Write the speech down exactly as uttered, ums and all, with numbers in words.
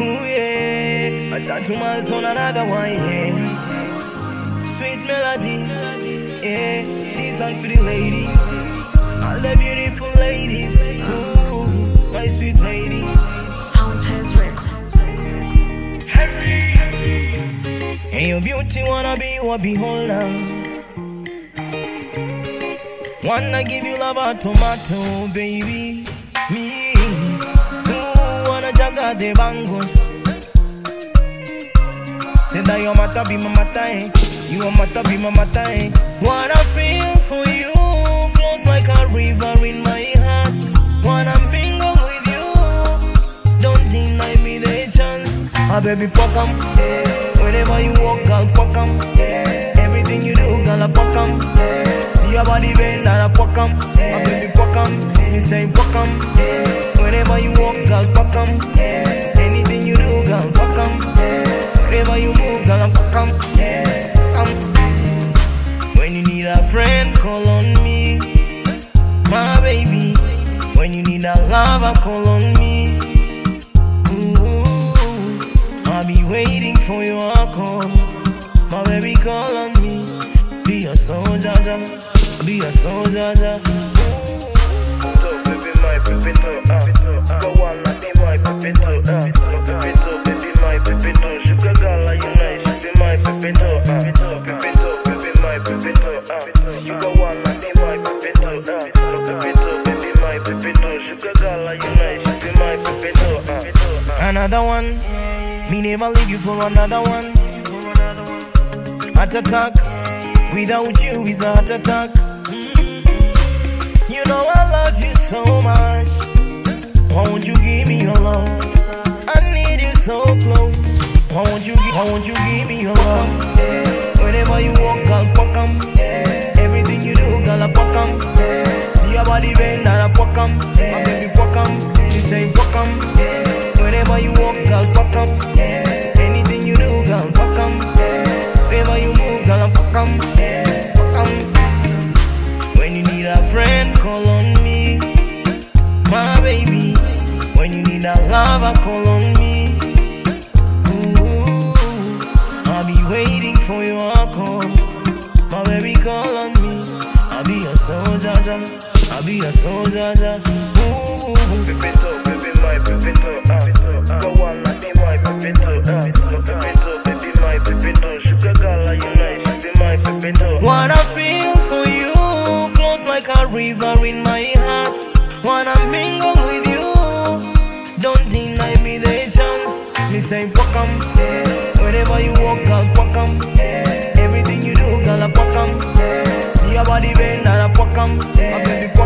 Ooh, yeah. I talk to my son, another one, yeah. Sweet melody, yeah. This song for the ladies, all the beautiful ladies. Ooh, my sweet lady. Soundtice Records. Heavy, heavy. And your beauty wanna be your beholder. Wanna give you love a tomato, baby. Me, ooh, wanna jaga the bangos. Say that your mata be my mata, eh? You are mata be my mata, eh? What I feel for you flows like a river in my heart. Wanna mingle with you, don't deny me the chance. Ah, baby, Pokam, eh? Whenever you walk, I'll Pokam, eh? Everything you do, girl, I Pokam, eh? Your body bend and I Pokam, yeah. My baby Pokam, yeah. Me say Pokam, yeah. Whenever you walk, girl, Pokam, yeah. Anything you do, girl, Pokam, yeah. Whenever you move, girl, I'm Pokam, yeah. Pokam. When you need a friend, call on me, my baby. When you need a lover, call on me. Ooh, I'll be waiting for your call, my baby, call on me. Be a soldier, ja. Be a soldier, ja. So baby, my baby, no, ah. Go on, let me my baby, no, ah. Baby, so baby, my baby, no. Sugar girl, are you nice? Baby, my baby, no, ah. Baby, so baby, my baby, no, ah. You go on, let me my baby, no, ah. Baby, so baby, my baby, no. Sugar girl, are you nice? Baby, my baby, no, ah. Another one, me never leave you for another one. Heart attack, without you is a heart attack. You know I love you so much. Why won't you give me your love? I need you so close. Why won't you, why won't you give me your love? Yeah. Whenever you walk, I'll Pokam, yeah. Everything you do, girl, I Pokam, yeah. See your body bend and I Pokam, yeah. My baby Pokam, she say Pokam, yeah. Whenever you walk, I'll Pokam, yeah. Anything you do, girl, Pokam, yeah. Whenever you move, girl, I Pokam, yeah. Friend, call on me, my baby. When you need a lover, call on me. Ooh, I'll be waiting for your call, my baby, call on me. I'll be a soldier, ja. I'll be a soldier, ja. Ooh, baby, so baby, my baby, so ah. Go on, let me my baby, so ah. Baby, so baby, my baby, so sugar girl, are you nice? Baby, my baby, so what I feel for you. A river in my heart. Wanna mingle with you, don't deny me the chance. Me say Pokam, yeah. Wherever you walk, girl, Pokam, yeah. Everything you do, girl, I Pokam, yeah. See your body bend and I Pokam, yeah. My baby